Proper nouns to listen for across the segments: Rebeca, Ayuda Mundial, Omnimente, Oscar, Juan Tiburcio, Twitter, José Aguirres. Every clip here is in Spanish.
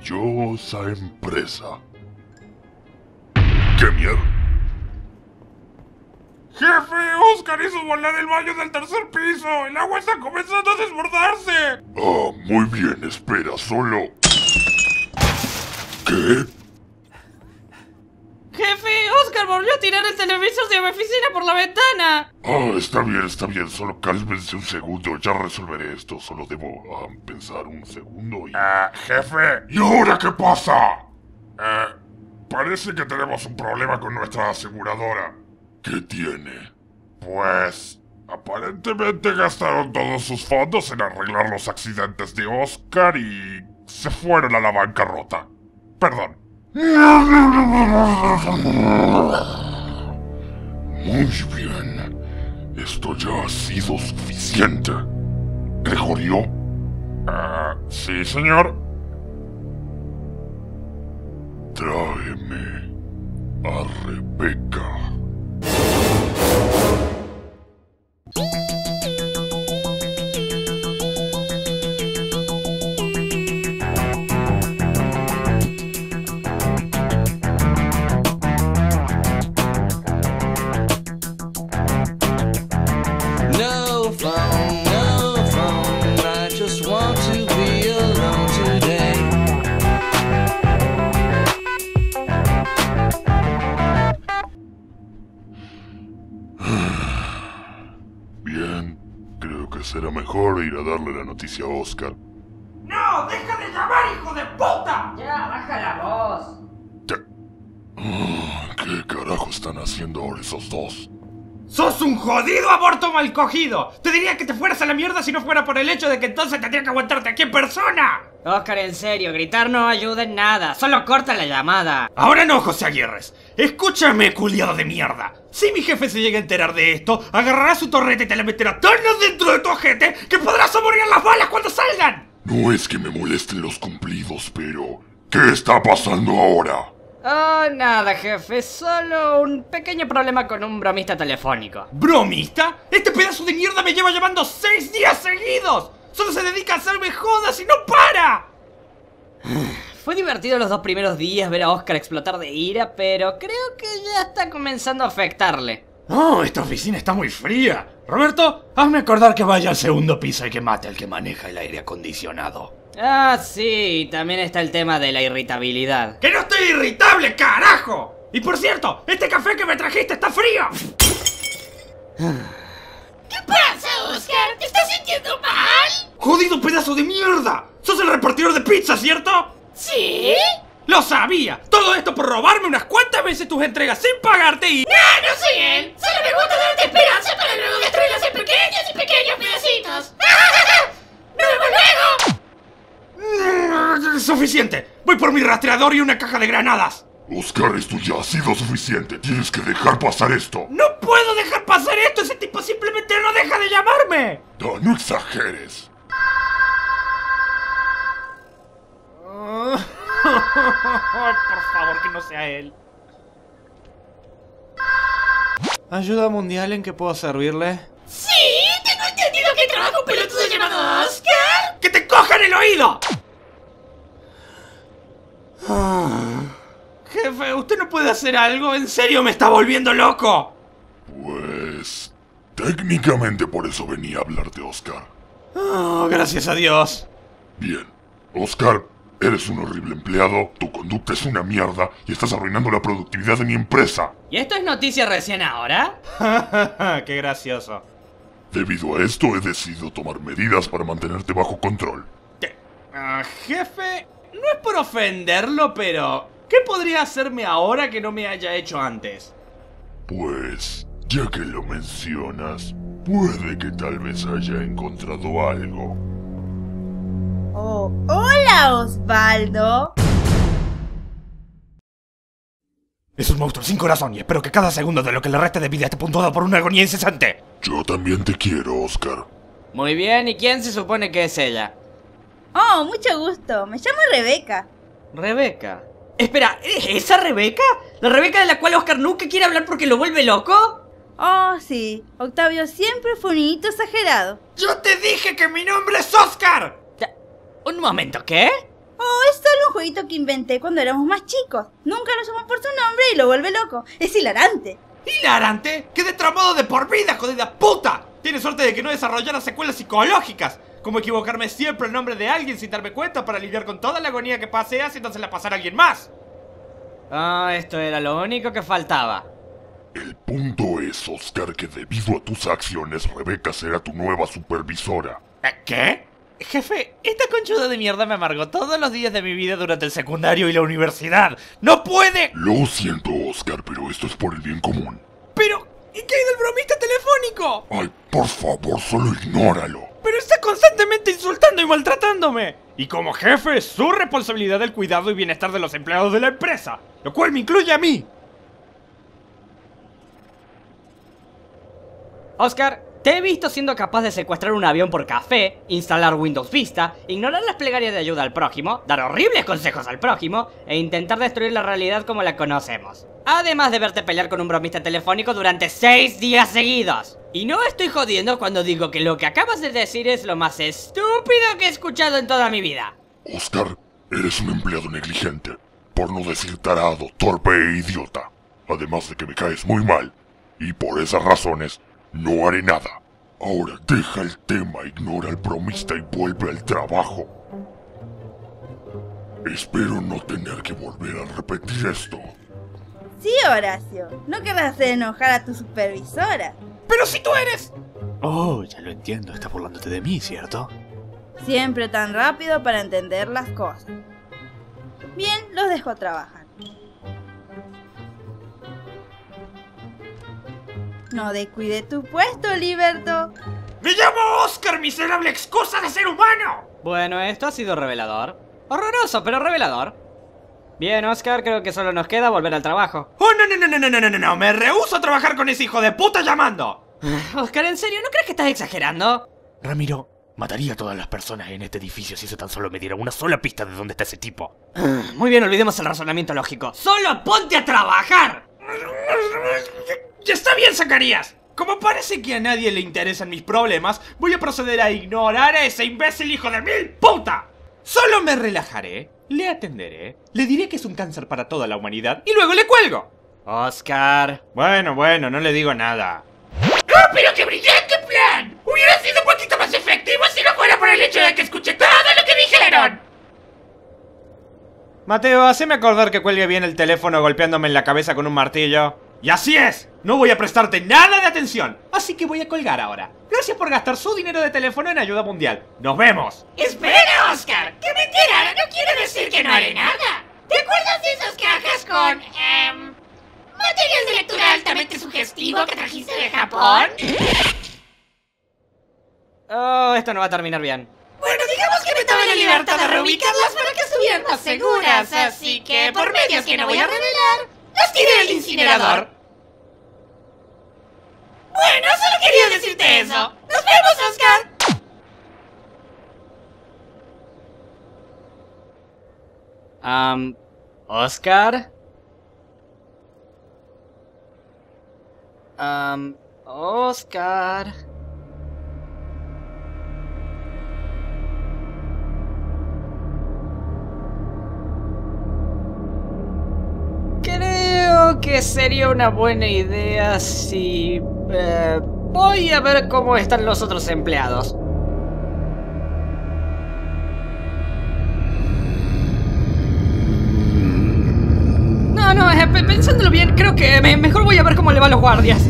maravillosa empresa. ¡Qué mierda! ¡Jefe! ¡Oscar hizo volar el baño del tercer piso! ¡El agua está comenzando a desbordarse! Ah, muy bien, espera, solo... ¿Qué? ¡Jefe! ¡Oscar volvió a tirar el televisor de mi oficina por la ventana! Ah, está bien, solo cálmense un segundo, ya resolveré esto, solo debo pensar un segundo y... jefe... ¿Y ahora qué pasa? Parece que tenemos un problema con nuestra aseguradora. ¿Qué tiene? Pues... aparentemente gastaron todos sus fondos en arreglar los accidentes de Oscar y... se fueron a la bancarrota. Perdón. Muy bien. Esto ya ha sido suficiente. ¿Gregorio? Sí, señor. Tráeme a Rebeca. Será mejor ir a darle la noticia a Oscar. ¡No! ¡Deja de llamar, hijo de puta! Ya, baja la voz. ¿Qué carajo están haciendo ahora esos dos? ¡Sos un jodido aborto mal cogido! ¡Te diría que te fueras a la mierda si no fuera por el hecho de que entonces tendría que aguantarte aquí en persona! Oscar, en serio, gritar no ayuda en nada. Solo corta la llamada. Ahora no, José Aguirres. Escúchame, culiado de mierda. Si mi jefe se llega a enterar de esto, agarrará su torreta y te la meterá tan dentro de tu ojete que podrás saborear las balas cuando salgan. No es que me molesten los cumplidos, pero... ¿qué está pasando ahora? Oh, nada, jefe. Solo un pequeño problema con un bromista telefónico. ¿Bromista? ¡Este pedazo de mierda me lleva llamando 6 días seguidos! ¡Solo se dedica a hacerme jodas y no para! Fue divertido los 2 primeros días ver a Oscar explotar de ira, pero creo que ya está comenzando a afectarle. ¡Oh, esta oficina está muy fría! Roberto, hazme acordar que vaya al segundo piso y que mate al que maneja el aire acondicionado. Ah, sí, también está el tema de la irritabilidad. ¡Que no estoy irritable, carajo! Y por cierto, este café que me trajiste está frío. ¿Qué pasa, Oscar? ¿Te estás sintiendo mal? ¡Jodido pedazo de mierda! ¡Sos el repartidor de pizza, ¿cierto? ¿Sí? ¡Lo sabía! Todo esto por robarme unas cuantas veces tus entregas sin pagarte y... ¡No, no soy él! ¡Solo me gusta darte esperanza para luego destruirlas en pequeños y pequeños pedacitos! ¡No vemos luego! ¡Suficiente! Voy por mi rastreador y una caja de granadas. Oscar, esto ya ha sido suficiente. Tienes que dejar pasar esto. ¡No puedo dejar pasar esto! ¡Ese tipo simplemente no deja de llamarme! No, no exageres. Por favor, que no sea él. ¿Ayuda mundial en qué puedo servirle? ¡Sí! ¡Tengo entendido que trabaja un pelotudo llamado Oscar! ¡Que te cojan el oído! Jefe, ¿usted no puede hacer algo? ¿En serio me está volviendo loco? Pues... técnicamente por eso venía a hablarte, Oscar. Oh, gracias a Dios. Bien. Oscar, eres un horrible empleado, tu conducta es una mierda y estás arruinando la productividad de mi empresa. ¿Y esto es noticia recién ahora? ¡Qué gracioso! Debido a esto he decidido tomar medidas para mantenerte bajo control. ¿Qué? Jefe... no es por ofenderlo, pero... ¿qué podría hacerme ahora que no me haya hecho antes? Pues... ya que lo mencionas... puede que tal vez haya encontrado algo. Oh, hola, Osvaldo. Es un monstruo sin corazón y espero que cada segundo de lo que le resta de vida esté puntuado por una agonía incesante. Yo también te quiero, Oscar. Muy bien, ¿y quién se supone que es ella? Oh, mucho gusto. Me llamo Rebeca. ¿Rebeca? Espera, ¿es esa Rebeca? ¿La Rebeca de la cual Oscar nunca quiere hablar porque lo vuelve loco? Oh, sí. Octavio siempre fue un niñito exagerado. ¡Yo te dije que mi nombre es Oscar! Un momento, ¿qué? Oh, es solo un jueguito que inventé cuando éramos más chicos. Nunca lo llamó por su nombre y lo vuelve loco. Es hilarante. ¿Hilarante? ¡Quedé traumado de por vida, jodida puta! Tienes suerte de que no desarrollara secuelas psicológicas. Como equivocarme siempre el nombre de alguien sin darme cuenta para lidiar con toda la agonía que pasé haciéndosela pasar a alguien más. Ah, esto era lo único que faltaba. El punto es, Oscar, que debido a tus acciones, Rebeca será tu nueva supervisora. ¿Qué? Jefe, esta conchuda de mierda me amargó todos los días de mi vida durante el secundario y la universidad. ¡No puede! Lo siento, Oscar, pero esto es por el bien común. Pero, ¿y qué hay del bromista telefónico? Ay, por favor, solo ignóralo. Pero está constantemente insultando y maltratándome. Y como jefe, es su responsabilidad el cuidado y bienestar de los empleados de la empresa, lo cual me incluye a mí. Oscar, te he visto siendo capaz de secuestrar un avión por café, instalar Windows Vista, ignorar las plegarias de ayuda al prójimo, dar horribles consejos al prójimo e intentar destruir la realidad como la conocemos. Además de verte pelear con un bromista telefónico durante 6 días seguidos. Y no estoy jodiendo cuando digo que lo que acabas de decir es lo más estúpido que he escuchado en toda mi vida. Oscar, eres un empleado negligente, por no decir tarado, torpe e idiota. Además de que me caes muy mal, y por esas razones... no haré nada. Ahora deja el tema, ignora al bromista y vuelve al trabajo. Espero no tener que volver a repetir esto. Sí, Horacio. No querrás hacer enojar a tu supervisora. ¡Pero si tú eres! Oh, ya lo entiendo. Estás burlándote de mí, ¿cierto? Siempre tan rápido para entender las cosas. Bien, los dejo trabajar. No descuide tu puesto, Liberto. ¡Me llamo Oscar, miserable excusa de ser humano! Bueno, esto ha sido revelador. Horroroso, pero revelador. Bien, Oscar, creo que solo nos queda volver al trabajo. ¡Oh, no! ¡Me rehúso a trabajar con ese hijo de puta llamando! Oscar, ¿en serio? ¿No crees que estás exagerando? Ramiro, mataría a todas las personas en este edificio si eso tan solo me diera una sola pista de dónde está ese tipo. Muy bien, olvidemos el razonamiento lógico. ¡Solo ponte a trabajar! ¡Ya está bien, Zacarías! Como parece que a nadie le interesan mis problemas, voy a proceder a ignorar a ese imbécil hijo de mil puta. Solo me relajaré, le atenderé, le diré que es un cáncer para toda la humanidad y luego le cuelgo. Oscar... Bueno, no le digo nada. ¡Ah, pero qué brillante plan! Hubiera sido un poquito más efectivo si no fuera por el hecho de que escuché todo lo que dijeron. Mateo, haceme acordar que cuelgue bien el teléfono golpeándome en la cabeza con un martillo. ¡Y así es! No voy a prestarte nada de atención, así que voy a colgar ahora. Gracias por gastar su dinero de teléfono en Ayuda Mundial. ¡Nos vemos! ¡Espera, Oscar! ¡Qué mentira! ¡No quiero decir que no haré nada! ¿Te acuerdas de esas cajas con... material de lectura altamente sugestivo que trajiste de Japón? Oh, esto no va a terminar bien. Bueno, digamos que me tomé la libertad de reubicarlas para que estuvieran más seguras, así que por medios que no voy a revelar... ¡las tiré al incinerador! Bueno, solo quería decirte eso. ¡Nos vemos, Oscar! ¿Oscar? Oscar... que sería una buena idea si... voy a ver cómo están los otros empleados. No, pensándolo bien, creo que mejor voy a ver cómo le va a los guardias.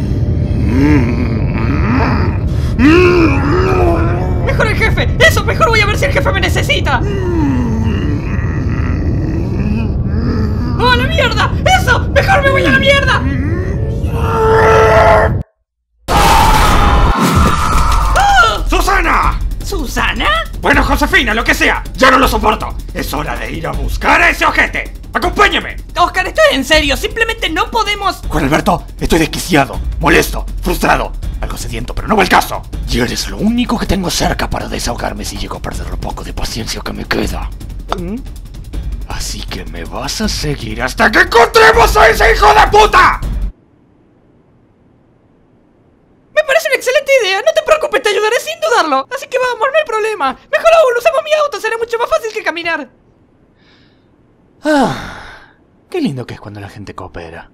Mejor el jefe, eso, mejor voy a ver si el jefe me necesita. ¡Oh, la mierda! ¡Eso! ¡Mejor me voy a la mierda! ¡Oh! ¡Susana! ¿Susana? Bueno, Josefina, lo que sea. ¡Ya no lo soporto! ¡Es hora de ir a buscar a ese ojete! ¡Acompáñame! Oscar, esto es en serio. Simplemente no podemos... Juan Alberto, estoy desquiciado, molesto, frustrado. Algo sediento, pero no va el caso. Y eres lo único que tengo cerca para desahogarme si llego a perder lo poco de paciencia que me queda. Así que me vas a seguir hasta que encontremos a ese hijo de puta. Me parece una excelente idea, no te preocupes, te ayudaré sin dudarlo. Así que vamos, no hay problema. Mejor aún, usamos mi auto, será mucho más fácil que caminar. Ah, qué lindo que es cuando la gente coopera.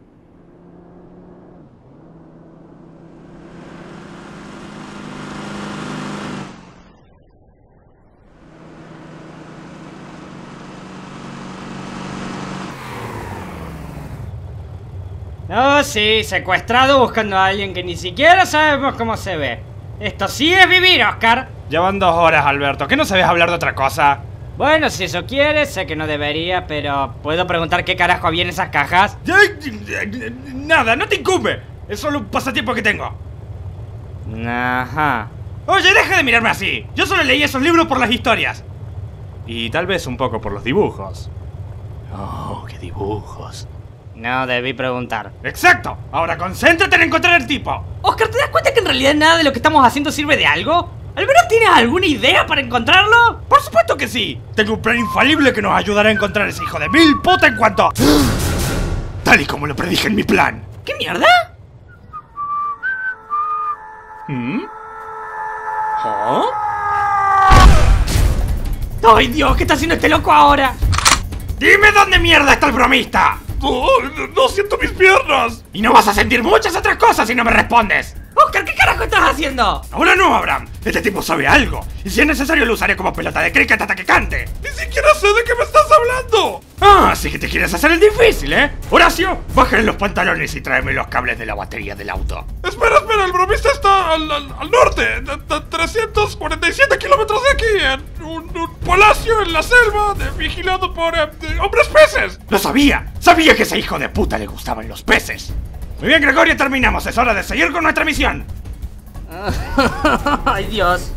Oh, sí, secuestrado buscando a alguien que ni siquiera sabemos cómo se ve. Esto sí es vivir, Oscar. Llevan 2 horas, Alberto. ¿Qué no sabes hablar de otra cosa? Bueno, si eso quieres, sé que no debería, pero... ¿puedo preguntar qué carajo había en esas cajas? Nada, no te incumbe. Es solo un pasatiempo que tengo. Ajá. Oye, deja de mirarme así. Yo solo leí esos libros por las historias. Y tal vez un poco por los dibujos. Oh, qué dibujos. No, debí preguntar. ¡Exacto! Ahora concéntrate en encontrar al tipo. Oscar, ¿te das cuenta que en realidad nada de lo que estamos haciendo sirve de algo? ¿Al menos tienes alguna idea para encontrarlo? ¡Por supuesto que sí! Tengo un plan infalible que nos ayudará a encontrar a ese hijo de mil puta en cuanto... tal y como lo predije en mi plan. ¿Qué mierda? ¿Oh? ¡Ay, Dios! ¿Qué está haciendo este loco ahora? ¡Dime dónde mierda está el bromista! Oh, no siento mis piernas. Y no vas a sentir muchas otras cosas si no me respondes. Oscar, ¿qué carajo estás haciendo? Ahora no, Abraham. Este tipo sabe algo. Y si es necesario lo usaré como pelota de cricket hasta que cante. Ni siquiera sé de qué me estás hablando. Ah, así que te quieres hacer el difícil, ¿eh? Horacio, baja los pantalones y tráeme los cables de la batería del auto. Espera, espera, el bromista está al norte. 347 kilómetros de aquí, en un palacio en la selva, vigilado por hombres peces. Lo sabía. Sabía que ese hijo de puta le gustaban los peces. Muy bien, Gregorio, terminamos. Es hora de seguir con nuestra misión. ¡Ay, Dios!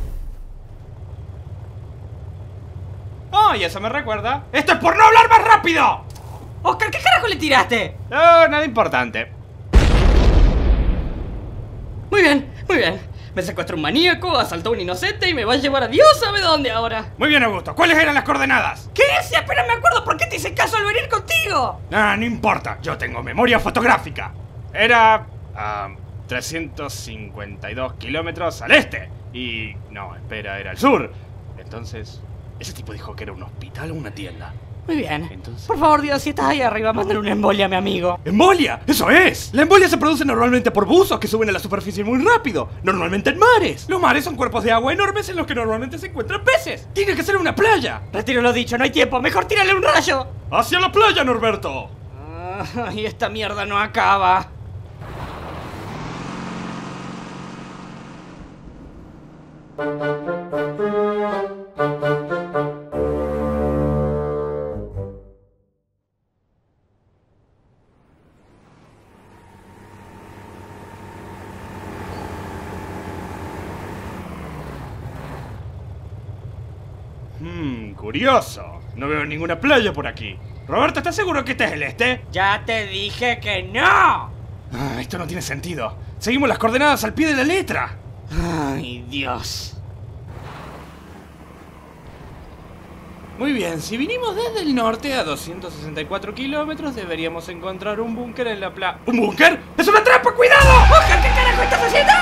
¡Oh, y eso me recuerda! ¡Esto es por no hablar más rápido! Oscar, ¿qué carajo le tiraste? No, nada importante. Muy bien, muy bien. Me secuestró un maníaco, asaltó a un inocente y me va a llevar a Dios sabe dónde ahora. Muy bien, Augusto. ¿Cuáles eran las coordenadas? ¿Qué? Si apenas me acuerdo, ¿por qué te hice caso al venir contigo? Ah, no importa. Yo tengo memoria fotográfica. Era... 352 kilómetros al este. Y... no, espera, era al sur. Entonces... ese tipo dijo que era un hospital o una tienda. Muy bien. Entonces... por favor, Dios, si estás ahí arriba, mándale una embolia a mi amigo. ¡Embolia! ¡Eso es! La embolia se produce normalmente por buzos que suben a la superficie muy rápido. Normalmente en mares. Los mares son cuerpos de agua enormes en los que normalmente se encuentran peces. ¡Tiene que ser una playa! Retiro lo dicho, no hay tiempo. Mejor tírale un rayo. ¡Hacia la playa, Norberto! Y esta mierda no acaba. Curioso. No veo ninguna playa por aquí. Roberto, ¿estás seguro que este es el este? ¡Ya te dije que no! Ah, esto no tiene sentido. Seguimos las coordenadas al pie de la letra. ¡Ay, Dios! Muy bien, si vinimos desde el norte a 264 kilómetros, deberíamos encontrar un búnker en la playa. ¿Un búnker? ¡Es una trampa! ¡Cuidado! ¡Oscar, qué carajo estás haciendo!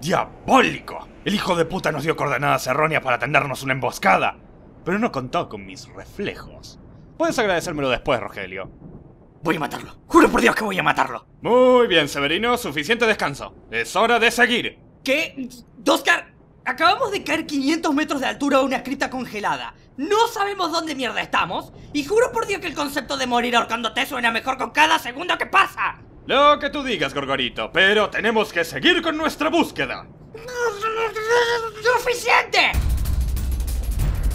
¡Diabólico! El hijo de puta nos dio coordenadas erróneas para tendernos una emboscada. Pero no contó con mis reflejos. Puedes agradecérmelo después, Rogelio. Voy a matarlo. Juro por Dios que voy a matarlo. Muy bien, Severino. Suficiente descanso. Es hora de seguir. ¿Qué? ¡Oscar! Acabamos de caer 500 metros de altura a una cripta congelada. No sabemos dónde mierda estamos. Y juro por Dios que el concepto de morir ahorcándote suena mejor con cada segundo que pasa. Lo que tú digas, Gorgorito, pero tenemos que seguir con nuestra búsqueda. ¡Suficiente!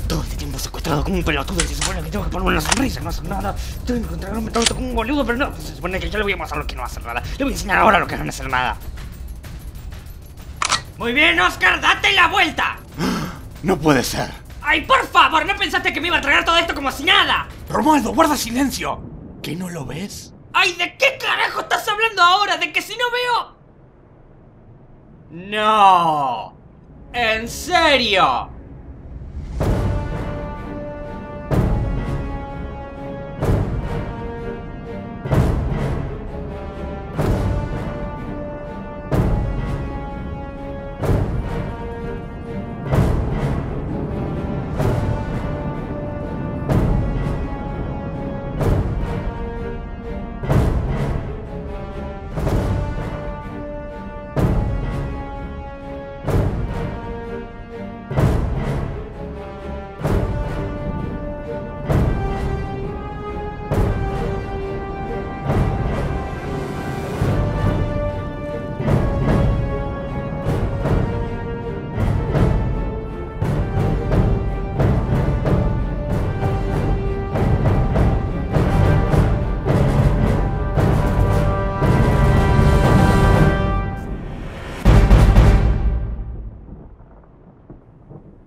Todo este tiempo secuestrado como un pelotudo y se supone que tengo que poner una sonrisa, no hacer nada. Tengo que encontrarme todo como un boludo, pero no, se supone que yo le voy a mostrar lo que no va a hacer nada. Le voy a enseñar ahora lo que no va a hacer nada. Muy bien, Oscar, date la vuelta. No puede ser. ¡Ay, por favor! ¿No pensaste que me iba a tragar todo esto como si nada? Romualdo, guarda silencio. ¿Qué no lo ves? ¡Ay! ¿De qué carajo estás hablando ahora? ¿De que si no veo? ¡No! ¡En serio!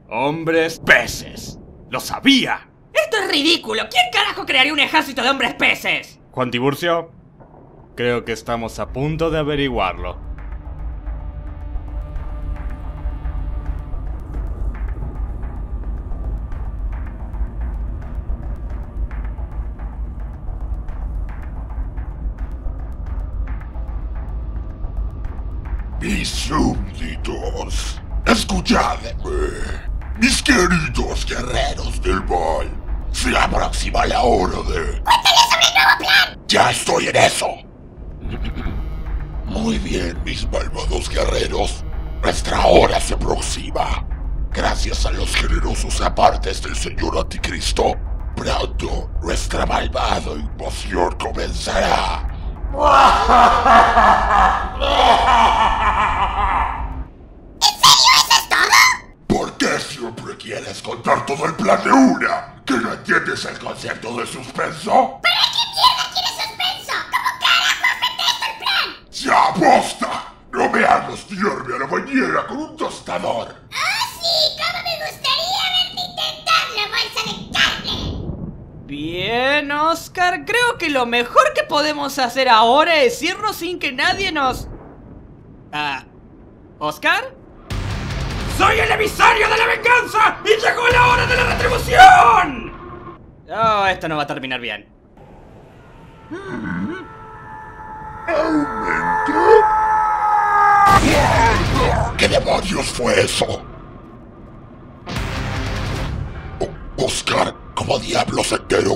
Hombres peces. ¡Lo sabía! ¡Esto es ridículo! ¿Quién carajo crearía un ejército de hombres peces? Juan Tiburcio, creo que estamos a punto de averiguarlo. Mis súbditos, escuchadme. Mis queridos guerreros del mal, se aproxima la hora de... ¡Cuéntale sobre el nuevo plan! ¡Ya estoy en eso! Muy bien, mis malvados guerreros. Nuestra hora se aproxima. Gracias a los generosos apartes del señor Anticristo, pronto nuestra malvada invasión comenzará. Siempre quieres contar todo el plan de una. ¿Que no entiendes el concepto de suspenso? ¿Para qué mierda quieres suspenso? ¿Cómo carajo afectaste el plan? ¡Ya basta! ¡No me hagas tirarme a la bañera con un tostador! ¡Oh sí! ¡Cómo me gustaría verte intentar la bolsa de carne! Bien, Oscar, creo que lo mejor que podemos hacer ahora es irnos sin que nadie nos... ¿Oscar? ¡Soy el emisario de la venganza! ¡Y llegó la hora de la retribución! Oh, esto no va a terminar bien. ¿Aumento? ¿Qué demonios fue eso? Oscar, ¿cómo diablos se enteró?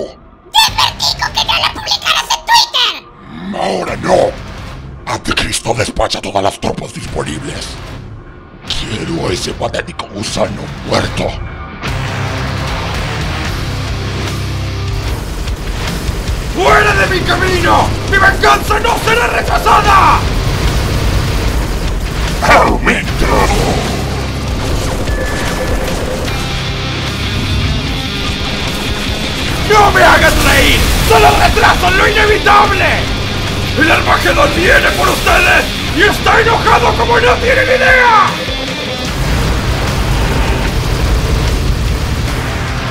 ¡Te advertí que no la publicaras en Twitter! ¡Ahora no! Anticristo despacha todas las tropas disponibles. Quiero a ese patético gusano muerto. ¡Fuera de mi camino! ¡Mi venganza no será rechazada! ¡Aumento! ¡No me hagas reír! ¡Solo retraso lo inevitable! ¡El Armagedón viene por ustedes! ¡Y está enojado como no tienen idea!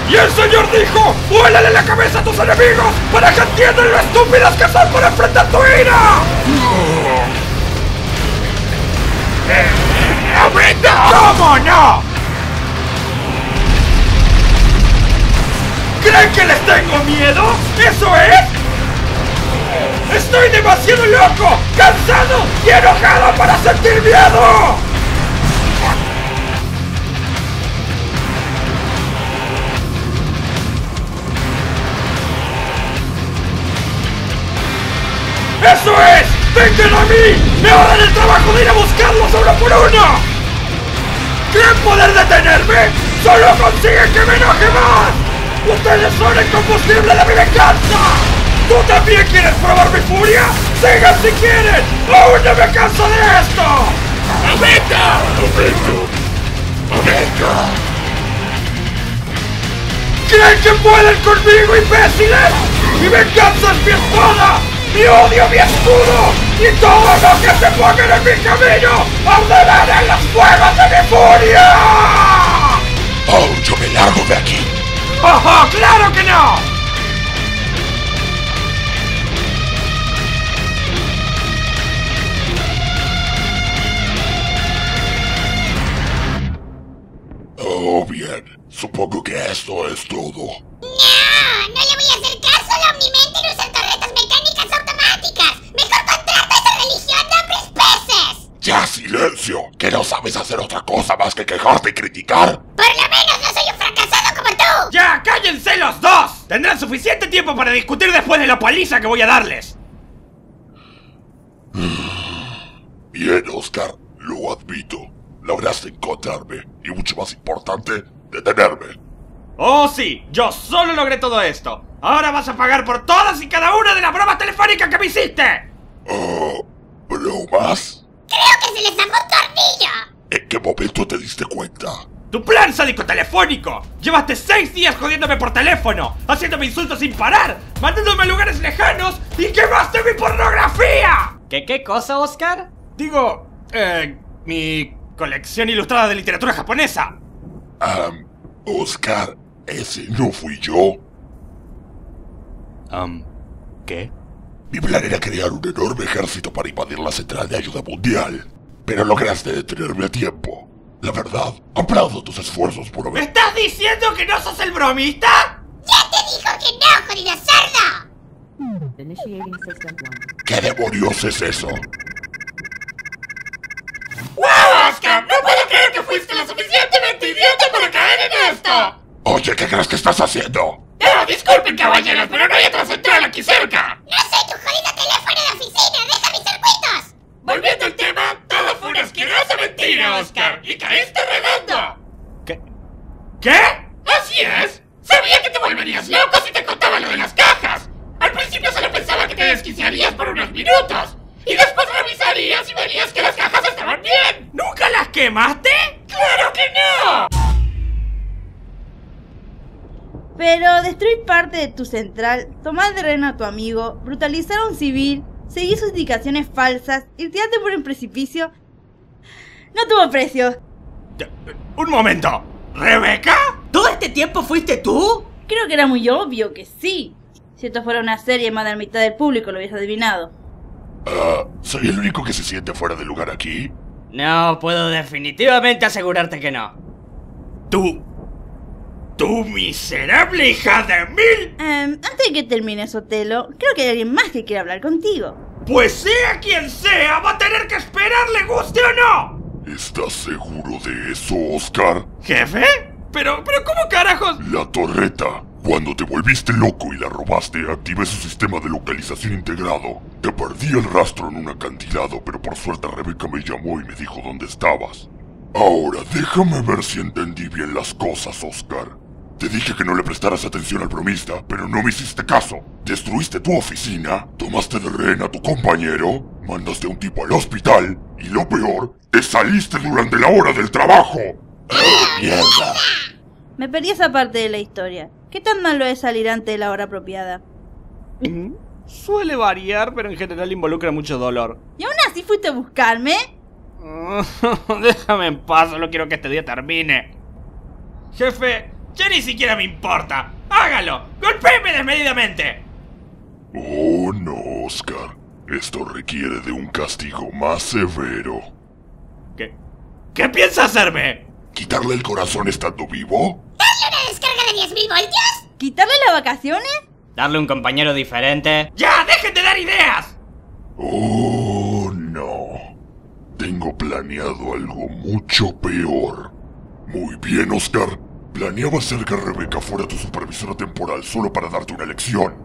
¡Y el señor dijo, vuélale la cabeza a tus enemigos para que entiendan lo estúpidas que son para enfrentar tu ira! ¡Cómo no! ¿Creen que les tengo miedo? ¿Eso es? ¡Estoy demasiado loco, cansado y enojado para sentir miedo! ¡Eso es! ¡Vengan a mí! ¡Me ahorran el trabajo de ir a buscarlos uno por uno! ¿Quieren poder detenerme? ¡Solo consiguen que me enoje más! ¡Ustedes son el combustible de mi venganza! ¿Tú también quieres probar mi furia? ¡Sigan si quieren! ¡Aún no me canso de esto! ¡Ameta! ¡Ameta! ¿Creen que pueden conmigo, imbéciles? ¡Mi venganza es mi espada! ¡Mi odio, mi escudo! ¡Y todo lo que se pongan en mi camino arderán en las fuegas de mi furia! ¡Oh, yo me largo de aquí! ¡Oh, oh, claro que no! Oh, bien. Supongo que esto es todo. ¡No le voy a hacer caso! La Omnimente no usa torretas mecánicas automáticas. ¡Mejor contrata esa religión de hombres peces! ¡Ya, silencio! ¿Que no sabes hacer otra cosa más que quejarte y criticar? ¡Por lo menos no soy un fracasado como tú! ¡Ya, cállense los dos! Tendrán suficiente tiempo para discutir después de la paliza que voy a darles. Bien, Oscar, lo admito. Lograste encontrarme y, mucho más importante, detenerme. ¡Oh, sí! ¡Yo solo logré todo esto! ¡Ahora vas a pagar por todas y cada una de las bromas telefónicas que me hiciste! ¿Bromas? ¡Creo que se les zafó un tornillo! ¿En qué momento te diste cuenta? ¡Tu plan sádico telefónico! ¡Llevaste 6 días jodiéndome por teléfono! ¡Haciéndome insultos sin parar! ¡Mandándome a lugares lejanos! ¡Y quemaste mi pornografía! ¿Qué cosa, Oscar? Digo, mi colección ilustrada de literatura japonesa. Oscar, ¿ese no fui yo? ¿Qué? Mi plan era crear un enorme ejército para invadir la central de Ayuda Mundial, pero lograste detenerme a tiempo. La verdad, aplaudo tus esfuerzos por haber... ¿Me estás diciendo que no sos el bromista? ¡Ya te dijo que no, jodida cerda! ¿Qué demonios es eso? ¡Wow, Oscar! ¡No puedo creer que fuiste lo suficientemente idiota para caer en esto! Oye, ¿qué crees que estás haciendo? No, disculpen, caballeros, pero no hay otra central aquí cerca. ¡No soy tu jodido teléfono de oficina! ¡Deja mis circuitos! Volviendo al tema, todo fue una asquerosa mentira, Oscar, y caíste redondo. ¿Qué? Así es. Sabía que te volverías loco si te contaba lo de las cajas. Al principio solo pensaba que te desquiciarías por unos minutos. Y después revisarías y verías que las cajas estaban bien. ¿Nunca las quemaste? ¡Claro que no! Pero destruir parte de tu central, tomar de rehén a tu amigo, brutalizar a un civil, seguir sus indicaciones falsas y tirarte por un precipicio... no tuvo precio. Un momento. ¿Rebeca? ¿Todo este tiempo fuiste tú? Creo que era muy obvio que sí. Si esto fuera una serie, más de la mitad del público lo hubiese adivinado. ¿Soy el único que se siente fuera de lugar aquí? No, puedo definitivamente asegurarte que no. ¡Tú miserable hija de mil! Antes de que termines, Otelo, creo que hay alguien más que quiere hablar contigo. Pues sea quien sea, va a tener que esperar, le guste o no. ¿Estás seguro de eso, Oscar? ¿Jefe? Pero ¿cómo carajos? La torreta. Cuando te volviste loco y la robaste, activé su sistema de localización integrado. Te perdí el rastro en un acantilado, pero por suerte Rebeca me llamó y me dijo dónde estabas. Ahora, déjame ver si entendí bien las cosas, Oscar. Te dije que no le prestaras atención al bromista, pero no me hiciste caso. Destruiste tu oficina, tomaste de rehén a tu compañero, mandaste a un tipo al hospital, y lo peor, te saliste durante la hora del trabajo. ¡Oh, mierda! Me perdí esa parte de la historia. ¿Qué tan malo es salir antes de la hora apropiada? Suele variar, pero en general involucra mucho dolor. ¿Y aún así fuiste a buscarme? Déjame en paz, solo quiero que este día termine. Jefe, ya ni siquiera me importa. ¡Hágalo! ¡Golpéeme desmedidamente! Oh, no, Oscar. Esto requiere de un castigo más severo. ¿Qué piensa hacerme? ¿Quitarle el corazón estando vivo? ¿Darle una descarga de 10.000 voltios? ¿Quitarle las vacaciones? ¿Darle un compañero diferente? ¡Ya! ¡Dejen de dar ideas! Oh, no. Tengo planeado algo mucho peor. Muy bien, Oscar. Planeaba hacer que Rebeca fuera tu supervisora temporal solo para darte una lección.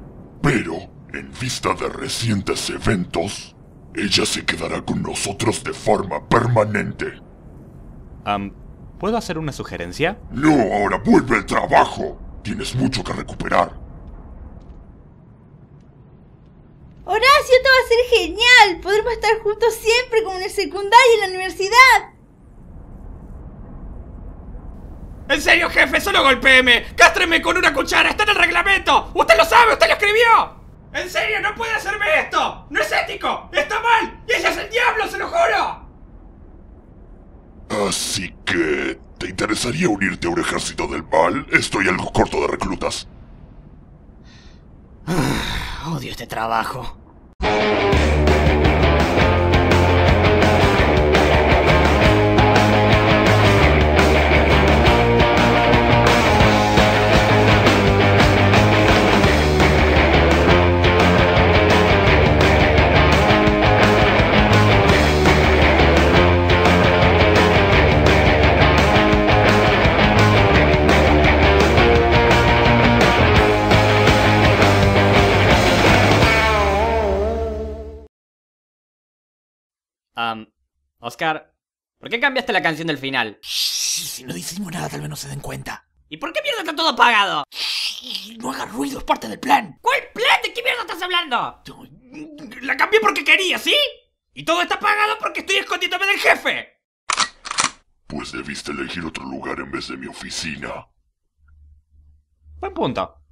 Pero, en vista de recientes eventos, ella se quedará con nosotros de forma permanente. ¿Puedo hacer una sugerencia? No, ahora vuelve al trabajo. Tienes mucho que recuperar. Horacio, esto va a ser genial. Podremos estar juntos siempre como en el secundario y en la universidad. En serio, jefe, solo golpéeme. Cástreme con una cuchara, está en el reglamento. Usted lo sabe, usted lo escribió. En serio, no puede hacerme esto. No es ético, está mal. Y ella es el diablo, se lo juro. Así que... ¿te interesaría unirte a un ejército del mal? Estoy algo corto de reclutas. Odio este trabajo. Oscar, ¿por qué cambiaste la canción del final? Shh, si no decimos nada tal vez no se den cuenta. ¿Y por qué mierda está todo apagado? Shh, no hagas ruido, es parte del plan. ¿Cuál plan? ¿De qué mierda estás hablando? La cambié porque quería, ¿sí? Y todo está apagado porque estoy escondiéndome del jefe. Pues debiste elegir otro lugar en vez de mi oficina. Buen punto.